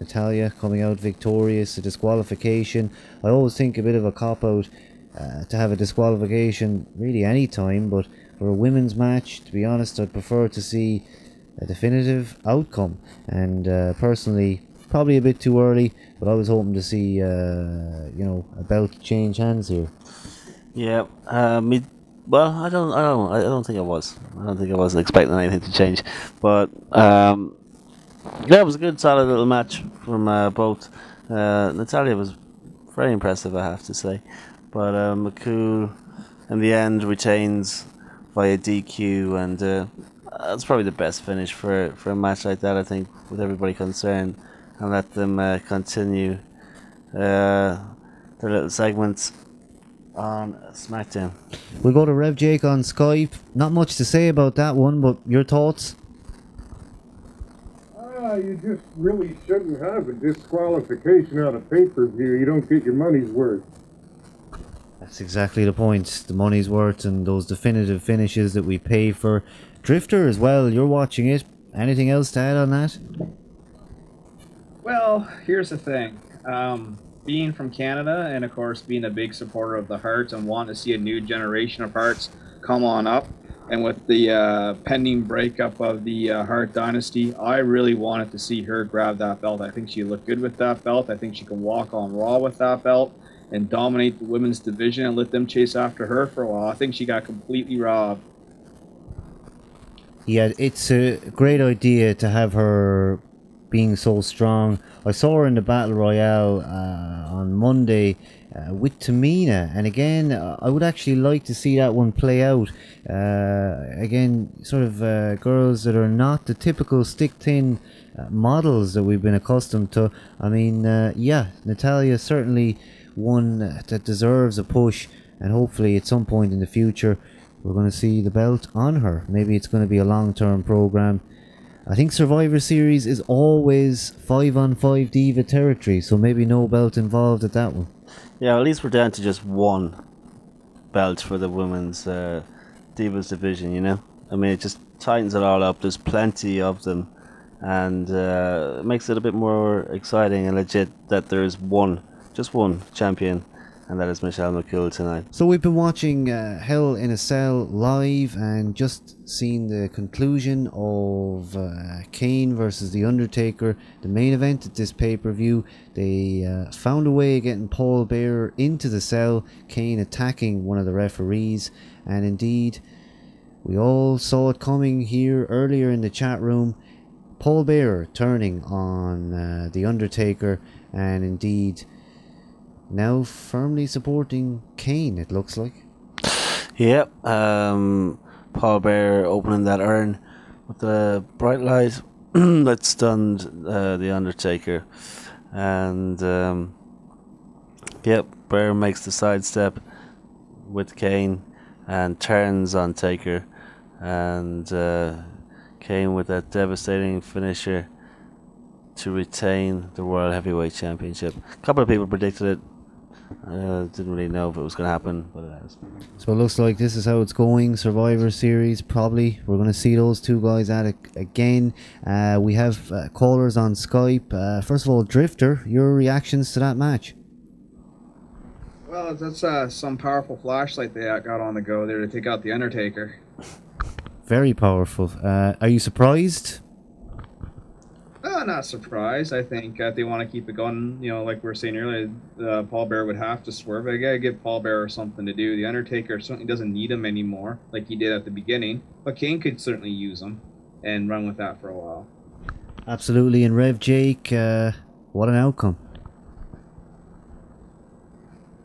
Natalya coming out victorious, a disqualification. I always think a bit of a cop-out to have a disqualification really any time, but for a women's match, to be honest, I'd prefer to see a definitive outcome. And personally, probably a bit too early, but I was hoping to see, you know, a belt change hands here. Yeah, I don't think I was expecting anything to change, but yeah, it was a good, solid little match from both. Natalya was very impressive, I have to say, but McCool in the end retains via DQ, and that's probably the best finish for a match like that, I think, with everybody concerned, and let them continue their little segments on SmackDown. We'll go to Rev Jake on Skype. Not much to say about that one, but your thoughts? You just really shouldn't have a disqualification on a pay-per-view. You don't get your money's worth. That's exactly the point. The money's worth and those definitive finishes that we pay for. Drifter as well, you're watching it. Anything else to add on that? Well, here's the thing. Being from Canada, and of course being a big supporter of the Hearts and wanting to see a new generation of Hearts come on up, and with the pending breakup of the Hart Dynasty, I really wanted to see her grab that belt. I think she looked good with that belt. I think she can walk on Raw with that belt and dominate the women's division and let them chase after her for a while. I think she got completely robbed. Yeah, it's a great idea to have her being so strong. I saw her in the Battle Royale on Monday with Tamina, and again I would actually like to see that one play out. Again, sort of girls that are not the typical stick-thin models that we've been accustomed to. I mean, yeah, Natalya certainly one that deserves a push, and hopefully at some point in the future we're going to see the belt on her. Maybe it's going to be a long-term program. I think Survivor Series is always 5-on-5 diva territory, so maybe no belt involved at that one. Yeah, at least we're down to just one belt for the women's divas division, you know? I mean, it just tightens it all up. There's plenty of them, and it makes it a bit more exciting and legit that there is one, just one champion. And that is Michelle McCool tonight. So we've been watching Hell in a Cell live and just seen the conclusion of Kane versus The Undertaker, the main event at this pay-per-view. They found a way of getting Paul Bearer into the cell, Kane attacking one of the referees, and indeed, we all saw it coming here earlier in the chat room. Paul Bearer turning on The Undertaker, and indeed now firmly supporting Kane, it looks like. Yep, Paul Bearer opening that urn with the bright light that stunned The Undertaker. And yep, Bearer makes the sidestep with Kane and turns on Taker. And Kane with that devastating finisher to retain the World Heavyweight Championship. A couple of people predicted it. Didn't really know if it was going to happen, but it has. So it looks like this is how it's going. Survivor Series, probably we're going to see those two guys at it again. We have callers on Skype. First of all, Drifter, your reactions to that match? Well, that's some powerful flashlight they got on the go there to take out The Undertaker. Very powerful. Are you surprised? Not surprised. I think if they want to keep it going, you know, like we were saying earlier, Paul Bearer would have to swerve. I gotta give Paul Bearer something to do. The Undertaker certainly doesn't need him anymore, like he did at the beginning, but Kane could certainly use him and run with that for a while. Absolutely. And Rev Jake, what an outcome.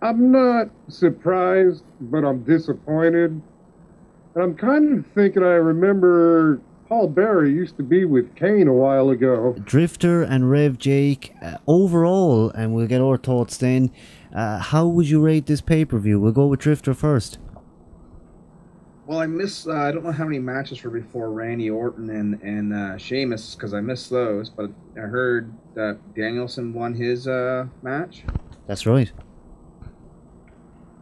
I'm not surprised, but I'm disappointed. And I'm kind of thinking, I remember Paul Bearer used to be with Kane a while ago. Drifter and Rev Jake, overall, and we'll get our thoughts then, how would you rate this pay-per-view? We'll go with Drifter first. Well, I missed, I don't know how many matches were before Randy Orton and Sheamus, because I missed those, but I heard that Danielson won his match. That's right.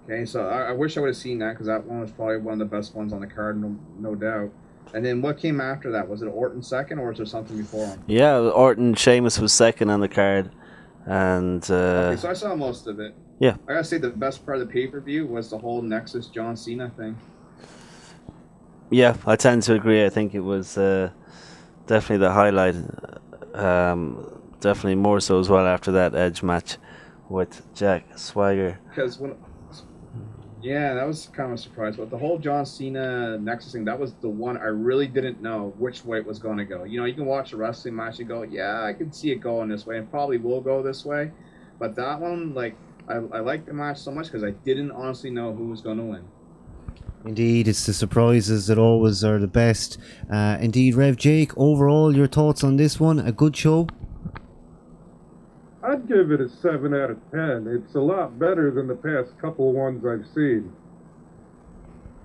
Okay, so I wish I would have seen that, because that one was probably one of the best ones on the card, no doubt. And then what came after that? Was it Orton second, or was there something before him? Yeah, Orton, Sheamus was second on the card. And okay, so I saw most of it. Yeah. I gotta say the best part of the pay-per-view was the whole Nexus John Cena thing. Yeah, I tend to agree. I think it was definitely the highlight. Definitely more so as well after that Edge match with Jack Swagger. Because when, yeah, that was kind of a surprise. But the whole John Cena Nexus thing, that was the one I really didn't know which way it was going to go. You know, you can watch a wrestling match and go, yeah, I can see it going this way and probably will go this way. But that one, like, I liked the match so much because I didn't honestly know who was going to win. Indeed, it's the surprises that always are the best. Indeed, Rev Jake, overall, your thoughts on this one? A good show? I'd give it a 7 out of 10. It's a lot better than the past couple ones I've seen.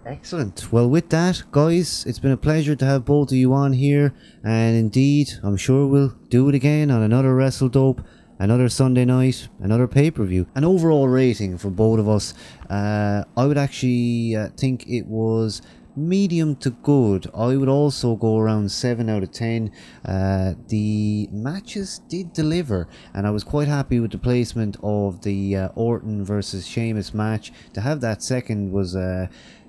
Excellent. Well, with that, guys, it's been a pleasure to have both of you on here. And indeed, I'm sure we'll do it again on another Wrestle Dope. Another Sunday night, another pay-per-view. An overall rating for both of us, I would actually think it was medium to good. I would also go around 7 out of 10. The matches did deliver, and I was quite happy with the placement of the Orton versus Sheamus match. To have that second was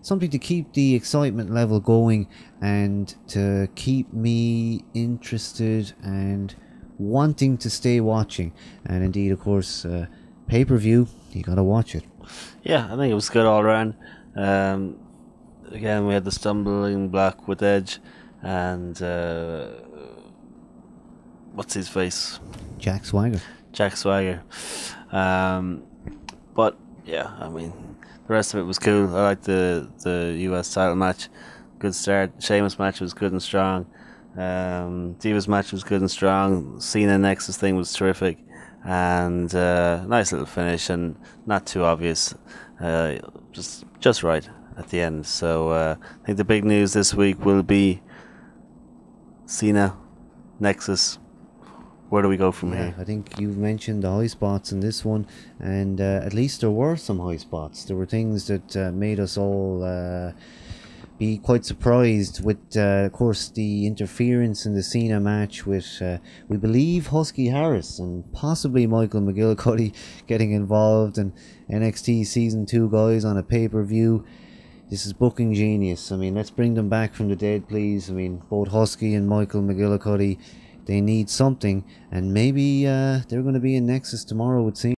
something to keep the excitement level going and to keep me interested and wanting to stay watching. And indeed, of course, pay-per-view, you gotta watch it. Yeah, I think it was good all around. Again, we had the stumbling block with Edge and what's his face, Jack Swagger. But yeah, I mean, the rest of it was cool. I liked the US title match, good start. Sheamus match was good and strong. Divas match was good and strong. Cena Nexus thing was terrific, and nice little finish and not too obvious, just right at the end. So I think the big news this week will be Cena Nexus. Where do we go from here? I think you've mentioned the high spots in this one, and at least there were some high spots. There were things that made us all be quite surprised with, of course, the interference in the Cena match with, we believe, Husky Harris and possibly Michael McGillicutty getting involved, and NXT Season 2 guys on a pay-per-view. This is booking genius. I mean, let's bring them back from the dead, please. I mean, both Husky and Michael McGillicutty, they need something, and maybe they're going to be in Nexus tomorrow with Cena.